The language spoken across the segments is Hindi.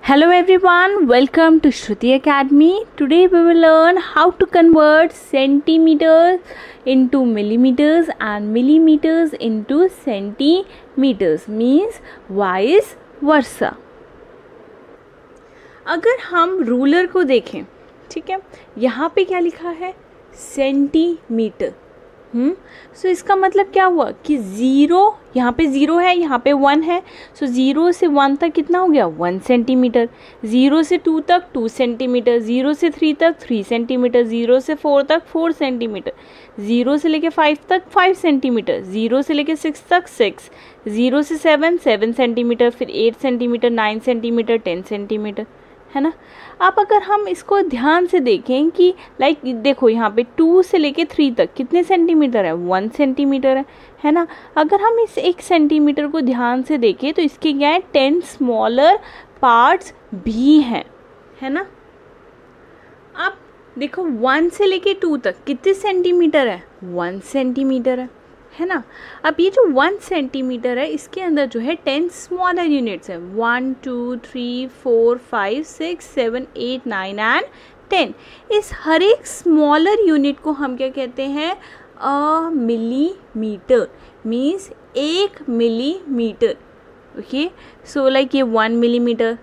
Hello everyone, welcome to Shruti Academy. Today we will learn how to convert centimeters into millimeters and millimeters into centimeters, means vice versa. अगर हम रूलर को देखें, ठीक है, यहाँ पे क्या लिखा है सेंटीमीटर. सो इसका मतलब क्या हुआ कि ज़ीरो, यहाँ पे ज़ीरो है, यहाँ पे वन है. सो ज़ीरो से वन तक कितना हो गया 1 सेंटीमीटर. ज़ीरो से 2 तक 2 सेंटीमीटर. ज़ीरो से 3 तक 3 सेंटीमीटर. ज़ीरो से 4 तक 4 सेंटीमीटर. ज़ीरो से लेके 5 तक 5 सेंटीमीटर. ज़ीरो से लेके 6 तक 6. ज़ीरो से 7 सेंटीमीटर. फिर 8 सेंटीमीटर, 9 सेंटीमीटर, 10 सेंटीमीटर, है ना. आप अगर हम इसको ध्यान से देखें कि लाइक देखो यहाँ पे 2 से लेके 3 तक कितने सेंटीमीटर है 1 सेंटीमीटर है ना. अगर हम इस 1 सेंटीमीटर को ध्यान से देखें तो इसके क्या है 10 स्मॉलर पार्ट्स भी हैं, है ना. आप देखो 1 से लेके 2 तक कितने सेंटीमीटर है 1 सेंटीमीटर है ना. अब ये जो 1 सेंटीमीटर है इसके अंदर जो है 10 स्मॉलर यूनिट्स है 1 2 3 4 5 6 7 8 9 एंड 10. इस हर एक स्मॉलर यूनिट को हम क्या कहते हैं millimetre, means 1 millimetre. Okay, so like ये 1 millimetre,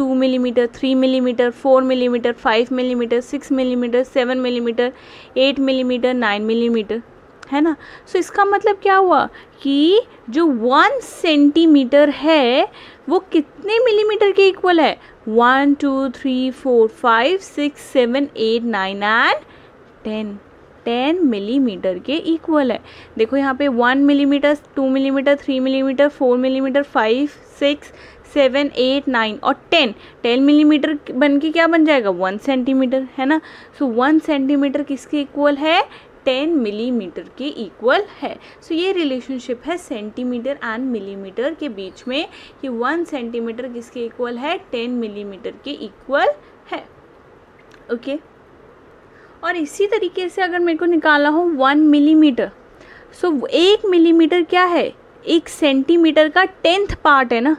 2 millimetre, 3 millimetre, 4 millimetre, 5 millimetre, 6 millimetre, 7 millimetre, 8 millimetre, 9 millimetre, है ना. सो इसका मतलब क्या हुआ कि जो 1 सेंटीमीटर है वो कितने मिलीमीटर के इक्वल है 1 2 3 4 5 6 7 8 9 एंड 10. 10 मिलीमीटर के इक्वल है. देखो यहाँ पे 1 मिलीमीटर, 2 मिलीमीटर, 3 मिलीमीटर, 4 मिलीमीटर, 5 6 7 8 9 और 10. 10 मिलीमीटर बन के क्या बन जाएगा 1 सेंटीमीटर, है ना. सो 1 सेंटीमीटर किसके इक्वल है 10 मिलीमीटर के इक्वल है. सो ये रिलेशनशिप है सेंटीमीटर एंड मिलीमीटर के बीच में कि 1 सेंटीमीटर किसके इक्वल है 10 मिलीमीटर के इक्वल है. ओके और इसी तरीके से अगर मेरे को निकालना हो 1 मिलीमीटर. सो 1 मिलीमीटर क्या है 1 सेंटीमीटर का 10th पार्ट है ना,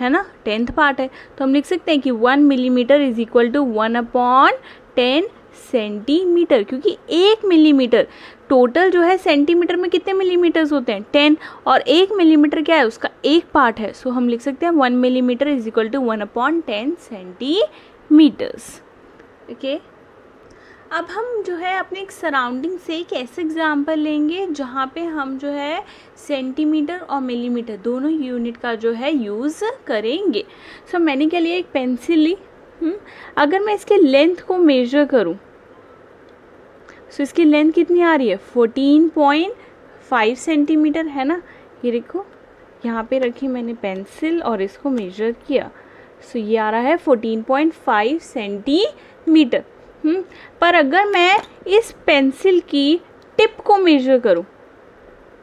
है ना, 10th पार्ट है. तो हम लिख सकते हैं कि 1 millimetre is equal to 1/10 centimetre, क्योंकि 1 मिलीमीटर टोटल जो है सेंटीमीटर में कितने मिलीमीटर्स होते हैं 10 और 1 मिलीमीटर क्या है उसका 1 पार्ट है. सो हम लिख सकते हैं 1 millimetre is equal to 1/10 centimetres. Okay, अब हम जो है अपने एक सराउंडिंग से एक ऐसे एग्जाम्पल लेंगे जहाँ पे हम जो है सेंटीमीटर और मिलीमीटर दोनों यूनिट का जो है यूज़ करेंगे. सो मैंने क्या लिया, एक पेंसिल ली. अगर मैं इसके लेंथ को मेजर करूं, सो इसकी लेंथ कितनी आ रही है 14.5 सेंटीमीटर, है ना. ये देखो यहाँ पे रखी मैंने पेंसिल और इसको मेजर किया. सो ये आ रहा है 14.5 सेंटीमीटर. पर अगर मैं इस पेंसिल की टिप को मेजर करूं,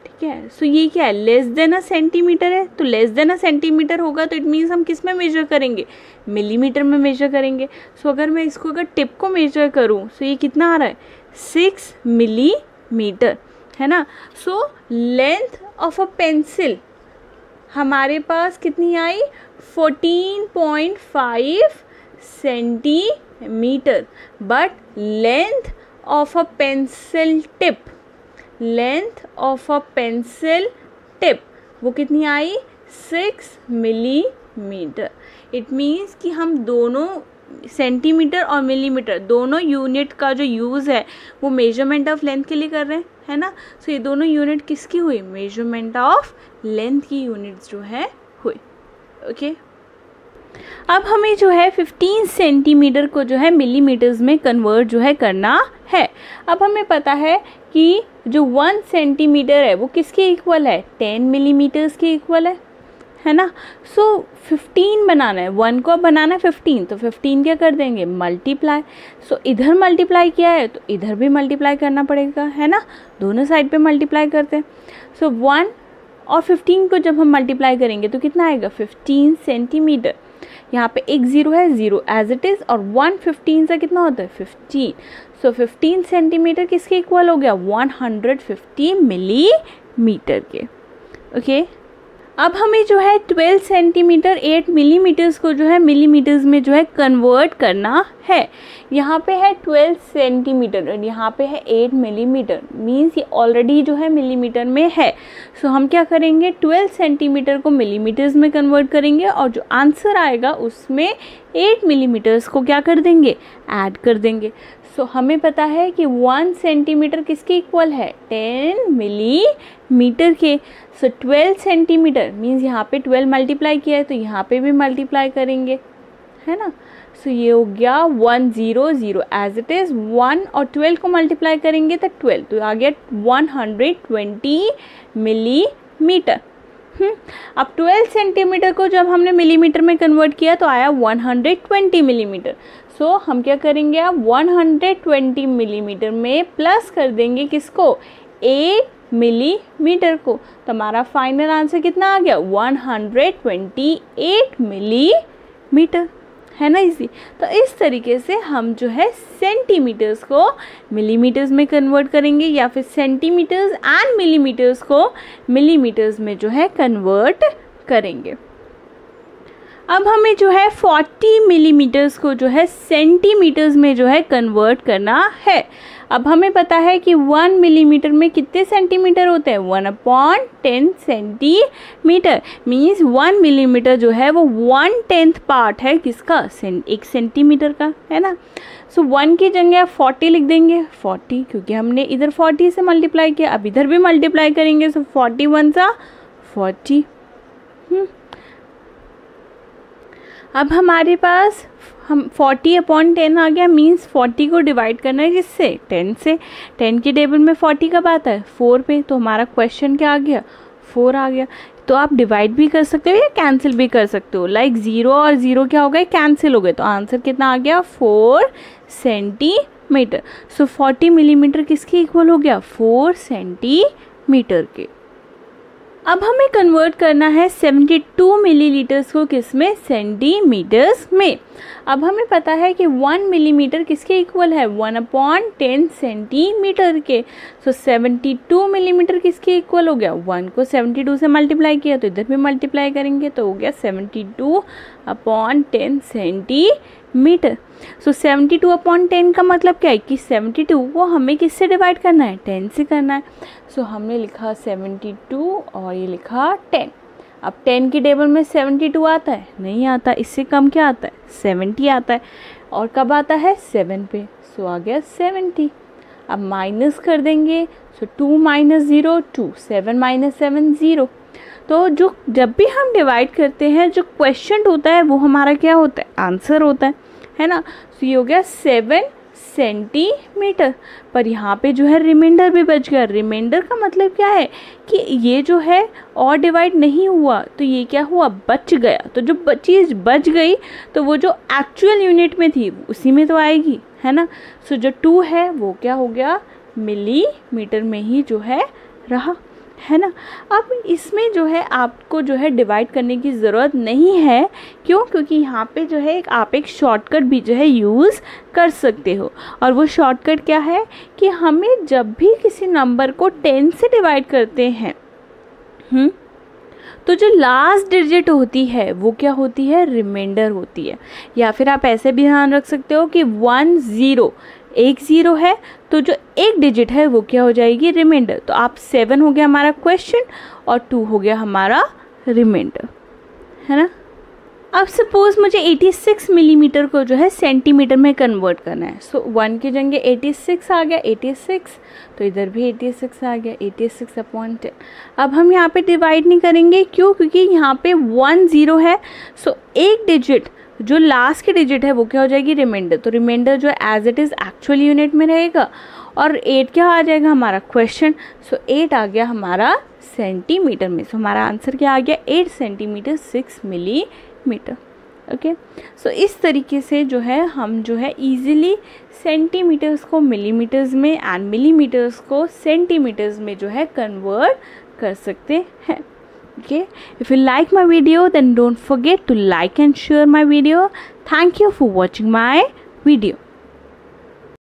ठीक है, सो ये क्या है < a सेंटीमीटर है. तो a सेंटीमीटर होगा तो इट मीन्स हम किस में मेजर करेंगे मिलीमीटर में मेजर करेंगे. सो अगर मैं इसको अगर टिप को मेजर करूं, सो ये कितना आ रहा है 6 मिलीमीटर, है ना. So length of a pencil हमारे पास कितनी आई 14.5 centimetre, but length of a pencil tip, length of a pencil tip वो कितनी आई 6 मिलीमीटर. इट मीन्स कि हम दोनों सेंटीमीटर और मिलीमीटर दोनों यूनिट का जो यूज़ है वो मेजरमेंट ऑफ लेंथ के लिए कर रहे हैं, है ना. सो ये दोनों यूनिट किसकी हुई मेजरमेंट ऑफ लेंथ की यूनिट्स जो है हुई. ओके अब हमें जो है 15 सेंटीमीटर को जो है मिलीमीटर्स में कन्वर्ट जो है करना है. अब हमें पता है कि जो 1 सेंटीमीटर है वो किसके इक्वल है 10 मिलीमीटर्स के इक्वल है, है ना. सो 15 बनाना है, 1 को बनाना है 15, तो 15 क्या कर देंगे मल्टीप्लाई. सो इधर मल्टीप्लाई किया है तो इधर भी मल्टीप्लाई करना पड़ेगा, है ना. दोनों साइड पे मल्टीप्लाई करते हैं. सो 1 और 15 को जब हम मल्टीप्लाई करेंगे तो कितना आएगा 15 सेंटीमीटर. यहाँ पे एक ज़ीरो है, ज़ीरो एज इट इज़, और 1/15 से कितना होता है 15. सो 15 सेंटीमीटर किसके इक्वल हो गया 150 मिलीमीटर के. ओके अब हमें जो है 12 सेंटीमीटर 8 मिलीमीटर्स को जो है मिलीमीटर्स में जो है कन्वर्ट करना है। यहाँ पे है 12 सेंटीमीटर और यहाँ पे है 8 मिलीमीटर, मीन्स ये ऑलरेडी जो है मिलीमीटर में है। सो हम क्या करेंगे, 12 सेंटीमीटर को मिलीमीटर्स में कन्वर्ट करेंगे और जो आंसर आएगा उसमें 8 मिलीमीटर्स को क्या कर देंगे, ऐड कर देंगे। सो हमें पता है कि 1 सेंटीमीटर किसके इक्वल है, 10 मिलीमीटर के। सो 12 सेंटीमीटर मीन्स यहाँ पे 12 मल्टीप्लाई किया है तो यहाँ पे भी मल्टीप्लाई करेंगे, है ना। सो ये हो गया 100 एज इट इज़ 1 और 12 को मल्टीप्लाई करेंगे तो 12, तो आ गया 120 मिलीमीटर। अब 12 सेंटीमीटर को जब हमने मिलीमीटर में कन्वर्ट किया तो आया 120 मिलीमीटर। सो हम क्या करेंगे, 120 मिलीमीटर में प्लस कर देंगे किसको, 8 मिलीमीटर को। तो हमारा फाइनल आंसर कितना आ गया, 128 मिलीमीटर, है ना। इसी तो इस तरीके से हम जो है सेंटीमीटर्स को मिलीमीटर्स में कन्वर्ट करेंगे या फिर सेंटीमीटर्स एंड मिलीमीटर्स को मिलीमीटर्स में जो है कन्वर्ट करेंगे। अब हमें जो है 40 मिलीमीटर्स को जो है सेंटीमीटर्स में जो है कन्वर्ट करना है। अब हमें पता है कि 1 मिलीमीटर में कितने सेंटीमीटर होते हैं, 1/10 सेंटीमीटर। मीन्स 1 मिलीमीटर जो है वो 1/10 पार्ट है किसका, 1 सेंटीमीटर का, है ना। सो 1 की जगह 40 लिख देंगे, 40 क्योंकि हमने इधर 40 से मल्टीप्लाई किया, अब इधर भी मल्टीप्लाई करेंगे। सो 40 × 1 = 40। अब हमारे पास हम 40/10 आ गया, मीन्स 40 को डिवाइड करना है किससे, 10 से। 10 के टेबल में 40 कब आता है, 4 पे। तो हमारा क्वेश्चन क्या आ गया, 4 आ गया। तो आप डिवाइड भी कर सकते हो या कैंसिल भी कर सकते हो, लाइक 0 और 0 क्या हो गए, कैंसिल हो गए। तो आंसर कितना आ गया, 4 सेंटीमीटर। सो 40 मिलीमीटर किसके इक्वल हो गया, 4 सेंटीमीटर के। अब हमें कन्वर्ट करना है 72 मिलीलीटर्स को किसमें, सेंटीमीटर्स में। अब हमें पता है कि 1 मिलीमीटर किसके इक्वल है, 1/10 सेंटीमीटर के। सो 72 मिलीमीटर किसके इक्वल हो गया, 1 को 72 से मल्टीप्लाई किया तो इधर भी मल्टीप्लाई करेंगे तो हो गया 72/10 सेंटीमीटर। सो 72/10 का मतलब क्या है कि 72 को हमें किससे डिवाइड करना है, 10 से करना है। सो हमने लिखा 72 और ये लिखा 10। अब 10 की टेबल में 72 आता है, नहीं आता। इससे कम क्या आता है, 70 आता है। और कब आता है, 7 पे। सो आ गया 70। अब माइनस कर देंगे, सो 2 - 0 2, 7 - 7 0। तो जो जब भी हम डिवाइड करते हैं जो क्वेश्चन होता है वो हमारा क्या होता है, आंसर होता है ना। सो ये हो गया 7 सेंटीमीटर। पर यहाँ पे जो है रिमाइंडर भी बच गया। रिमाइंडर का मतलब क्या है कि ये जो है और डिवाइड नहीं हुआ तो ये क्या हुआ, बच गया। तो जो चीज़ बच गई तो वो जो एक्चुअल यूनिट में थी उसी में तो आएगी, है ना। सो जो 2 है वो क्या हो गया, मिलीमीटर में ही जो है रहा, है ना। अब इसमें जो है आपको जो है डिवाइड करने की ज़रूरत नहीं है, क्यों, क्योंकि यहाँ पे जो है आप एक शॉर्टकट भी जो है यूज़ कर सकते हो। और वो शॉर्टकट क्या है कि हमें जब भी किसी नंबर को 10 से डिवाइड करते हैं तो जो लास्ट डिजिट होती है वो क्या होती है, रिमाइंडर होती है। या फिर आप ऐसे भी ध्यान रख सकते हो कि 1 0 1 0 है तो जो एक डिजिट है वो क्या हो जाएगी, रिमाइंडर। तो आप 7 हो गया हमारा क्वेश्चन और 2 हो गया हमारा रिमाइंडर, है ना। अब सपोज़ मुझे 86 मिलीमीटर को जो है सेंटीमीटर में कन्वर्ट करना है। सो 1 की जगह 86 आ गया, 86 तो इधर भी 86 आ गया, 86/10। अब हम यहाँ पे डिवाइड नहीं करेंगे, क्यों, क्योंकि यहाँ पे 10 है। सो एक डिजिट जो लास्ट की डिजिट है वो क्या हो जाएगी, रिमाइंडर। तो रिमाइंडर जो as it is actual unit में रहेगा। और 8 क्या आ जाएगा, हमारा क्वेश्चन। सो 8 आ गया हमारा सेंटीमीटर में। सो हमारा आंसर क्या आ गया, 8 सेंटीमीटर 6 मिलीमीटर। ओके, सो इस तरीके से जो है हम जो है ईजिली सेंटीमीटर्स को मिलीमीटर्स में एंड मिलीमीटर्स को सेंटीमीटर्स में जो है कन्वर्ट कर सकते हैं। Okay, if you like my video then don't forget to like and share my video. Thank you for watching my video.